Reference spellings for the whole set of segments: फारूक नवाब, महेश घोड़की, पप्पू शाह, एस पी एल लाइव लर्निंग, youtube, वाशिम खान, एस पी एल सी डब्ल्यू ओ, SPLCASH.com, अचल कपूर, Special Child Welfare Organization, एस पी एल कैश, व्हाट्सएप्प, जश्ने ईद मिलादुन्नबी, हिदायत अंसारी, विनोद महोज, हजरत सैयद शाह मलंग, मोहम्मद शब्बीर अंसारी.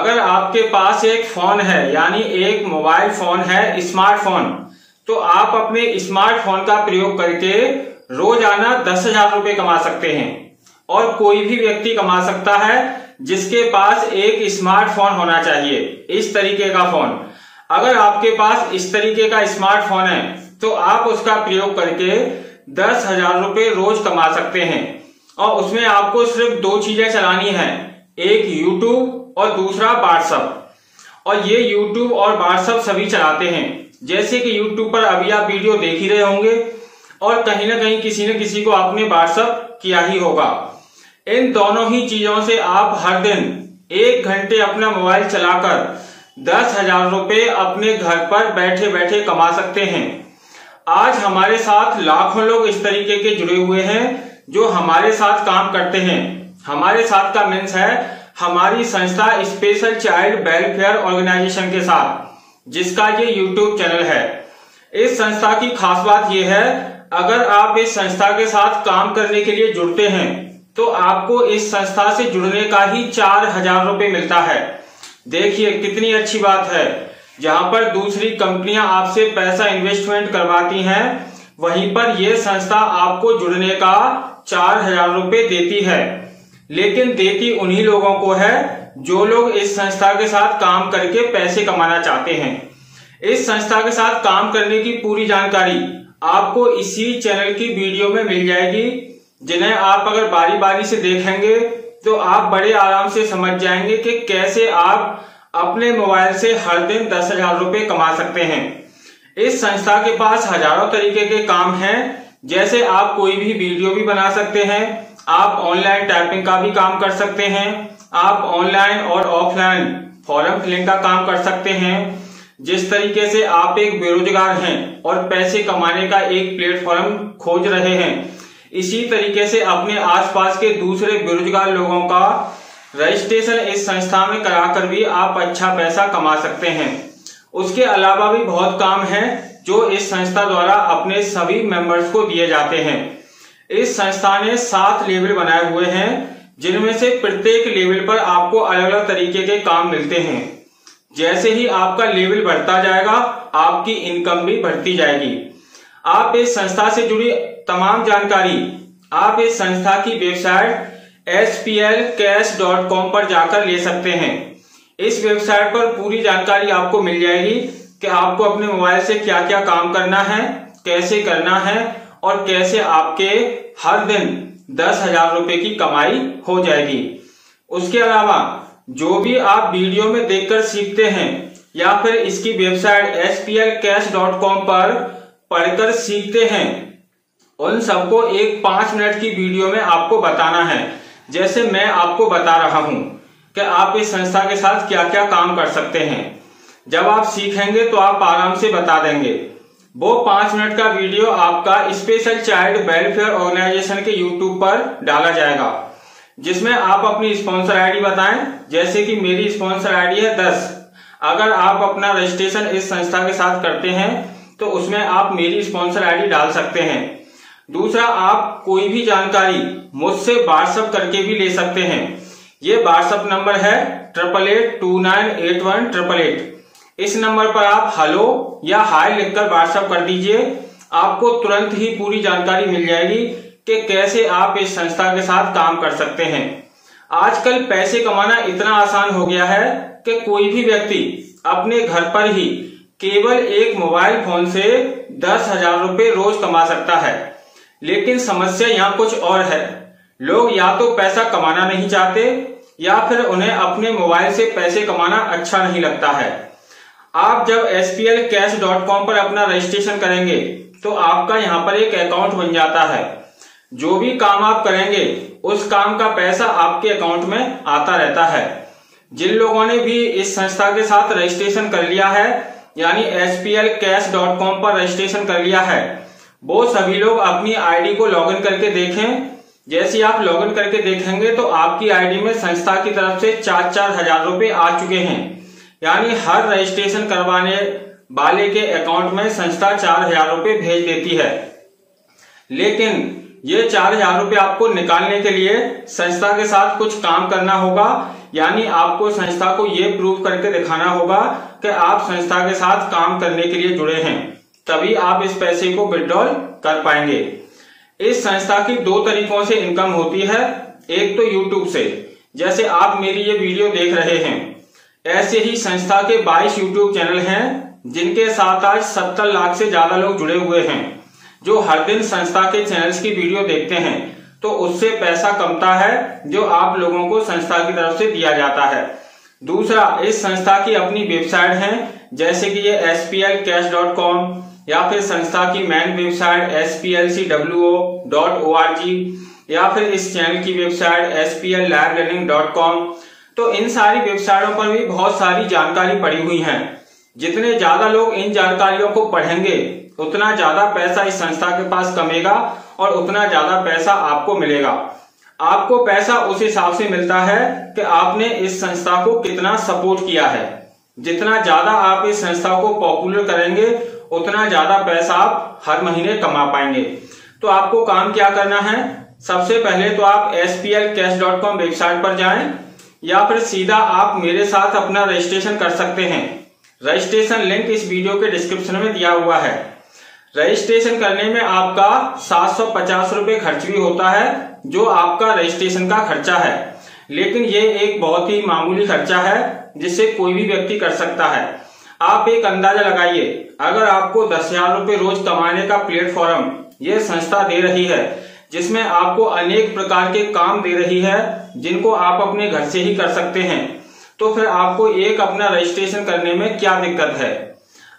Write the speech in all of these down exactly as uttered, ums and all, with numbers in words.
अगर आपके पास एक फोन है यानी एक मोबाइल फोन है, स्मार्टफोन, तो आप अपने स्मार्टफोन का प्रयोग करके रोजाना दस हजार रुपए कमा सकते हैं। और कोई भी व्यक्ति कमा सकता है जिसके पास एक स्मार्टफोन होना चाहिए, इस तरीके का फोन। अगर आपके पास इस तरीके का स्मार्टफोन है तो आप उसका प्रयोग करके दस हजार रुपए रोज कमा सकते हैं। और उसमें आपको सिर्फ दो चीजें चलानी है, एक यूट्यूब और दूसरा व्हाट्सएप। और ये यूट्यूब और व्हाट्सएप सभी चलाते हैं। जैसे कि यूट्यूब पर अभी आप वीडियो देख ही रहे होंगे और कहीं ना कहीं किसी न किसी को आपने व्हाट्सएप किया ही होगा। इन दोनों ही चीजों से आप हर दिन एक घंटे अपना मोबाइल चलाकर दस हजार रुपए अपने घर पर बैठे बैठे कमा सकते हैं। आज हमारे साथ लाखों लोग इस तरीके के जुड़े हुए हैं जो हमारे साथ काम करते हैं। हमारे साथ का मीन्स है हमारी संस्था स्पेशल चाइल्ड वेलफेयर ऑर्गेनाइजेशन के साथ, जिसका ये यूट्यूब चैनल है। इस संस्था की खास बात यह है, अगर आप इस संस्था के साथ काम करने के लिए जुड़ते हैं तो आपको इस संस्था से जुड़ने का ही चार हजार रुपए मिलता है। देखिए कितनी अच्छी बात है, जहां पर दूसरी कंपनियां आपसे पैसा इन्वेस्टमेंट करवाती हैं, वहीं पर यह संस्था आपको जुड़ने का चार हजार रुपए देती है। लेकिन देती उन्हीं लोगों को है जो लोग इस संस्था के साथ काम करके पैसे कमाना चाहते हैं। इस संस्था के साथ काम करने की पूरी जानकारी आपको इसी चैनल की वीडियो में मिल जाएगी, जिन्हें आप अगर बारी बारी से देखेंगे तो आप बड़े आराम से समझ जाएंगे कि कैसे आप अपने मोबाइल से हर दिन दस हजार रुपए कमा सकते हैं। इस संस्था के पास हजारों तरीके के काम हैं, जैसे आप कोई भी वीडियो भी बना सकते हैं, आप ऑनलाइन टाइपिंग का भी काम कर सकते हैं, आप ऑनलाइन और ऑफलाइन फॉर्म फिलिंग का काम कर सकते हैं। जिस तरीके से आप एक बेरोजगार हैं और पैसे कमाने का एक प्लेटफॉर्म खोज रहे हैं, इसी तरीके से अपने आसपास के दूसरे बेरोजगार लोगों का रजिस्ट्रेशन इस संस्था में कराकर भी आप अच्छा पैसा कमा सकते हैं। उसके अलावा भी बहुत काम हैं जो इस संस्था द्वारा अपने सभी मेंबर्स को दिए जाते हैं। इस संस्था ने सात लेवल बनाए हुए हैं, जिनमें से प्रत्येक लेवल पर आपको अलग अलग तरीके के काम मिलते हैं। जैसे ही आपका लेवल बढ़ता जाएगा आपकी इनकम भी बढ़ती जाएगी। आप इस संस्था से जुड़ी तमाम जानकारी आप इस संस्था की website एस पी एल कैश dot com पर जाकर ले सकते हैं। इस वेबसाइट पर पूरी जानकारी आपको मिल जाएगी कि आपको अपने मोबाइल से क्या क्या काम करना है, कैसे करना है और कैसे आपके हर दिन दस हजार रुपए की कमाई हो जाएगी। उसके अलावा जो भी आप वीडियो में देखकर सीखते हैं या फिर इसकी website एस पी एल कैश dot com पर पढ़कर सीखते हैं, उन सबको एक पांच मिनट की वीडियो में आपको बताना है, जैसे मैं आपको बता रहा हूं कि आप इस संस्था के साथ क्या क्या काम कर सकते हैं। जब आप सीखेंगे तो आप आराम से बता देंगे। वो पांच मिनट का वीडियो आपका स्पेशल चाइल्ड वेलफेयर ऑर्गेनाइजेशन के यूट्यूब पर डाला जाएगा, जिसमें आप अपनी स्पॉन्सर आईडी बताएं। जैसे कि मेरी स्पॉन्सर आईडी है दस। अगर आप अपना रजिस्ट्रेशन इस संस्था के साथ करते हैं तो उसमें आप मेरी स्पॉन्सर आईडी डाल सकते हैं। दूसरा, आप कोई भी जानकारी मुझसे व्हाट्सएप करके भी ले सकते हैं। ये व्हाट्सएप नंबर है triple eight two nine eight one triple eight. इस नंबर पर आप हेलो या हाय लिखकर व्हाट्सएप कर दीजिए, आपको तुरंत ही पूरी जानकारी मिल जाएगी कि कैसे आप इस संस्था के साथ काम कर सकते हैं। आजकल पैसे कमाना इतना आसान हो गया है कि कोई भी व्यक्ति अपने घर पर ही केवल एक मोबाइल फोन से दस हजार रुपए रोज कमा सकता है। लेकिन समस्या यहाँ कुछ और है, लोग या तो पैसा कमाना नहीं चाहते या फिर उन्हें अपने मोबाइल से पैसे कमाना अच्छा नहीं लगता है। आप जब एस पी एल कैश dot com पर अपना रजिस्ट्रेशन करेंगे तो आपका यहाँ पर एक अकाउंट बन जाता है। जो भी काम आप करेंगे उस काम का पैसा आपके अकाउंट में आता रहता है। जिन लोगों ने भी इस संस्था के साथ रजिस्ट्रेशन कर लिया है यानी एस पी एल कैश dot com पर रजिस्ट्रेशन कर लिया है, वो सभी लोग अपनी आईडी को लॉगिन करके देखें। जैसे आप लॉगिन करके देखेंगे तो आपकी आईडी में संस्था की तरफ से चार चार हजार रुपए आ चुके हैं, यानी हर रजिस्ट्रेशन करवाने वाले के अकाउंट में संस्था चार हजार रुपए भेज देती है। लेकिन ये चार हजार रुपए आपको निकालने के लिए संस्था के साथ कुछ काम करना होगा यानी आपको संस्था को ये प्रूव करके दिखाना होगा कि आप संस्था के साथ काम करने के लिए जुड़े हैं, तभी आप इस पैसे को विड्रॉल कर पाएंगे। इस संस्था की दो तरीकों से इनकम होती है, एक तो यूट्यूब से, जैसे आप मेरी ये वीडियो देख रहे हैं, ऐसे ही संस्था के बाईस यूट्यूब चैनल हैं जिनके साथ आज सत्तर लाख से ज्यादा लोग जुड़े हुए हैं, जो हर दिन संस्था के चैनल्स की वीडियो देखते हैं, तो उससे पैसा कमता है जो आप लोगों को संस्था की तरफ से दिया जाता है। दूसरा, इस संस्था की अपनी वेबसाइट है, जैसे कि ये एस पी एल कैश dot com या फिर संस्था की main website एस पी एल सी डब्ल्यू ओ dot O R G या फिर इस चैनल की website एस पी एल लाइव लर्निंग dot com. तो इन सारी वेबसाइटों पर भी बहुत सारी जानकारी पड़ी हुई है। जितने ज्यादा लोग इन जानकारियों को पढ़ेंगे उतना ज्यादा पैसा इस संस्था के पास कमेगा और उतना ज्यादा पैसा आपको मिलेगा। आपको पैसा उस हिसाब से मिलता है कि आपने इस संस्था को कितना सपोर्ट किया है। जितना ज्यादा आप इस संस्था को पॉपुलर करेंगे उतना ज्यादा पैसा आप हर महीने कमा पाएंगे। तो आपको काम क्या करना है, सबसे पहले तो आप एस पी एल कैश dot com website पर जाएं या फिर सीधा आप मेरे साथ अपना रजिस्ट्रेशन कर सकते हैं। रजिस्ट्रेशन लिंक इस वीडियो के डिस्क्रिप्शन में दिया हुआ है। रजिस्ट्रेशन करने में आपका सात सौ पचास रुपये खर्च भी होता है, जो आपका रजिस्ट्रेशन का खर्चा है, लेकिन ये एक बहुत ही मामूली खर्चा है जिसे कोई भी व्यक्ति कर सकता है। आप एक अंदाजा लगाइए, अगर आपको दस हजार रूपये रोज कमाने का प्लेटफॉर्म ये संस्था दे रही है, जिसमें आपको अनेक प्रकार के काम दे रही है जिनको आप अपने घर से ही कर सकते हैं, तो फिर आपको एक अपना रजिस्ट्रेशन करने में क्या दिक्कत है।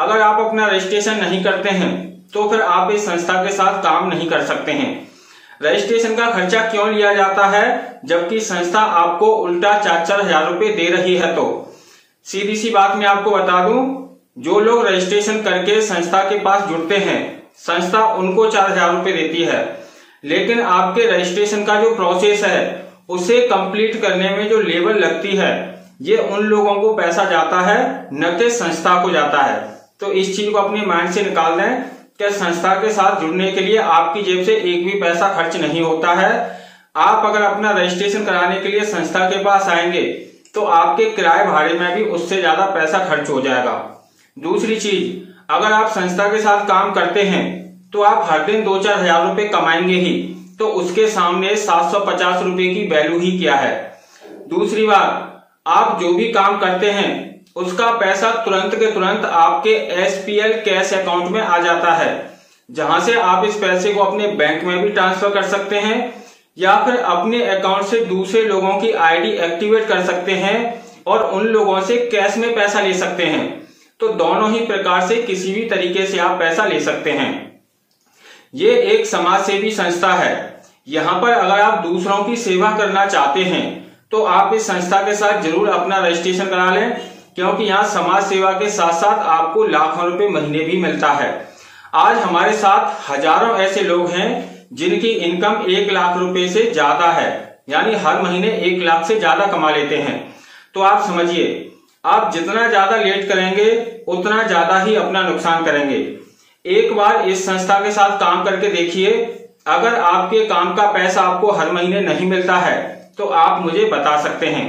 अगर आप अपना रजिस्ट्रेशन नहीं करते हैं तो फिर आप इस संस्था के साथ काम नहीं कर सकते हैं। रजिस्ट्रेशन का खर्चा क्यों लिया जाता है जबकि संस्था आपको उल्टा चार चार हजार रूपये दे रही है। तो सीधी सी बात मैं आपको बता दूं, जो लोग रजिस्ट्रेशन करके संस्था के पास जुड़ते हैं, संस्था उनको चार हजार रूपये देती है, लेकिन आपके रजिस्ट्रेशन का जो प्रोसेस है उसे कंप्लीट करने में जो लेबर लगती है ये उन लोगों को पैसा जाता है, न कि संस्था को जाता है। तो इस चीज को अपने माइंड से निकाल दें कि संस्था के साथ जुड़ने के लिए आपकी जेब से एक भी पैसा खर्च नहीं होता है। आप अगर अपना रजिस्ट्रेशन कराने के लिए संस्था के पास आएंगे तो आपके किराए भाड़े में भी उससे ज्यादा पैसा खर्च हो जाएगा। दूसरी चीज, अगर आप संस्था के साथ काम करते हैं तो आप हर दिन दो चार हजार रूपये कमाएंगे ही, तो उसके सामने सात सौ पचास रूपये की वैल्यू ही क्या है। दूसरी बात, आप जो भी काम करते हैं उसका पैसा तुरंत के तुरंत आपके एस पी एल कैश account में आ जाता है, जहां से आप इस पैसे को अपने बैंक में भी ट्रांसफर कर सकते हैं या फिर अपने अकाउंट से दूसरे लोगों की आईडी एक्टिवेट कर सकते हैं और उन लोगों से कैश में पैसा ले सकते हैं। तो दोनों ही प्रकार से किसी भी तरीके से आप पैसा ले सकते हैं। ये एक समाज सेवी संस्था है, यहाँ पर अगर आप दूसरों की सेवा करना चाहते हैं तो आप इस संस्था के साथ जरूर अपना रजिस्ट्रेशन करा लें, क्योंकि यहाँ समाज सेवा के साथ साथ आपको लाखों रुपए महीने भी मिलता है। आज हमारे साथ हजारों ऐसे लोग हैं जिनकी इनकम एक लाख रुपए से ज्यादा है, यानी हर महीने एक लाख से ज्यादा कमा लेते हैं। तो आप समझिए, आप जितना ज्यादा लेट करेंगे उतना ज्यादा ही अपना नुकसान करेंगे। एक बार इस संस्था के साथ काम करके देखिए, अगर आपके काम का पैसा आपको हर महीने नहीं मिलता है तो आप मुझे बता सकते हैं।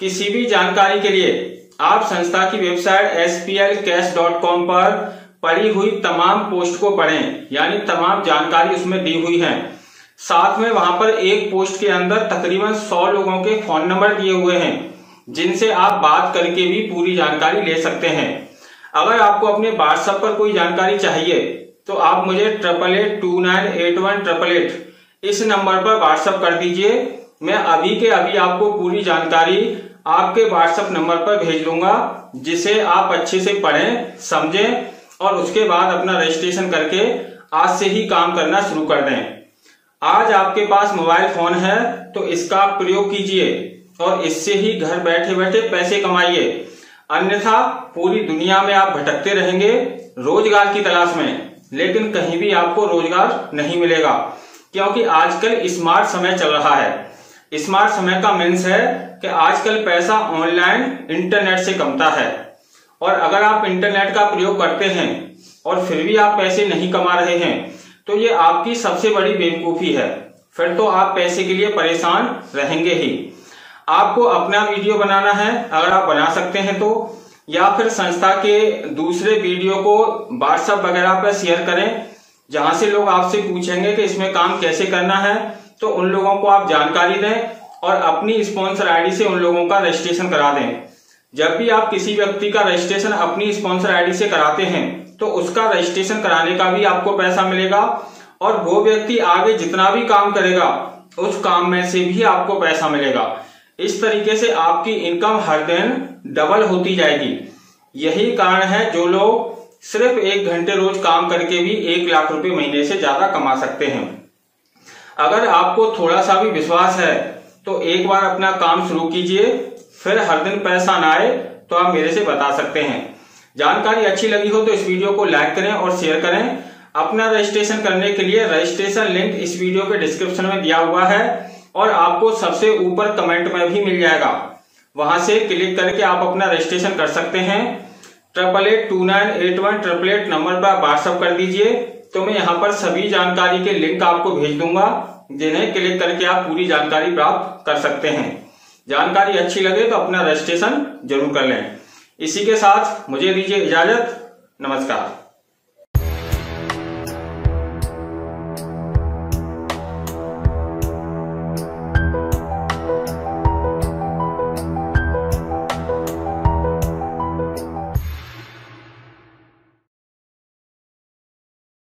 किसी भी जानकारी के लिए आप संस्था की website एस पी एल कैश dot com पर पड़ी हुई तमाम पोस्ट को पढ़ें, यानी तमाम जानकारी उसमें दी हुई है। साथ में वहां पर एक पोस्ट के अंदर तकरीबन सौ लोगों के फोन नंबर दिए हुए हैं, जिनसे आप बात करके भी पूरी जानकारी ले सकते हैं। अगर आपको अपने व्हाट्सएप्प पर कोई जानकारी चाहिए तो आप मुझे triple eight two nine eight one triple eight इस नंबर पर व्हाट्सएप कर दीजिए। मैं अभी के अभी आपको पूरी जानकारी आपके व्हाट्सएप नंबर पर भेज दूंगा, जिसे आप अच्छे से पढ़ें, समझें और उसके बाद अपना रजिस्ट्रेशन करके आज से ही काम करना शुरू कर दें। आज आपके पास मोबाइल फोन है तो इसका प्रयोग कीजिए और इससे ही घर बैठे बैठे पैसे कमाइए, अन्यथा पूरी दुनिया में आप भटकते रहेंगे रोजगार की तलाश में, लेकिन कहीं भी आपको रोजगार नहीं मिलेगा, क्योंकि आजकल स्मार्ट समय चल रहा है। स्मार्ट समय का मीन्स है कि आजकल पैसा ऑनलाइन इंटरनेट से कमता है, और अगर आप इंटरनेट का प्रयोग करते हैं और फिर भी आप पैसे नहीं कमा रहे हैं तो ये आपकी सबसे बड़ी बेवकूफी है। फिर तो आप पैसे के लिए परेशान रहेंगे ही। आपको अपना वीडियो बनाना है, अगर आप बना सकते हैं तो, या फिर संस्था के दूसरे वीडियो को व्हाट्सएप वगैरह पर शेयर करें, जहां से लोग आपसे पूछेंगे कि इसमें काम कैसे करना है, तो उन लोगों को आप जानकारी दें और अपनी स्पॉन्सर आईडी से उन लोगों का रजिस्ट्रेशन करा दें। जब भी आप किसी व्यक्ति का रजिस्ट्रेशन अपनी स्पॉन्सर आईडी से कराते हैं तो उसका रजिस्ट्रेशन कराने का भी आपको पैसा मिलेगा और वो व्यक्ति आगे जितना भी काम करेगा उस काम में से भी आपको पैसा मिलेगा। इस तरीके से आपकी इनकम हर दिन डबल होती जाएगी। यही कारण है जो लोग सिर्फ एक घंटे रोज काम करके भी एक लाख रुपए महीने से ज्यादा कमा सकते हैं। अगर आपको थोड़ा सा भी विश्वास है तो एक बार अपना काम शुरू कीजिए, फिर हर दिन पैसा ना आए तो आप मेरे से बता सकते हैं। जानकारी अच्छी लगी हो तो इस वीडियो को लाइक करें और शेयर करें। अपना रजिस्ट्रेशन करने के लिए रजिस्ट्रेशन लिंक इस वीडियो के डिस्क्रिप्शन में दिया हुआ है और आपको सबसे ऊपर कमेंट में भी मिल जाएगा, वहां से क्लिक करके आप अपना रजिस्ट्रेशन कर सकते हैं। Triple eight two nine eight one triple eight number पर व्हाट्सएप कर दीजिए, तो मैं यहाँ पर सभी जानकारी के लिंक आपको भेज दूंगा, जिन्हें क्लिक करके आप पूरी जानकारी प्राप्त कर सकते हैं। जानकारी अच्छी लगे तो अपना रजिस्ट्रेशन जरूर कर लें। इसी के साथ मुझे दीजिए इजाजत। नमस्कार।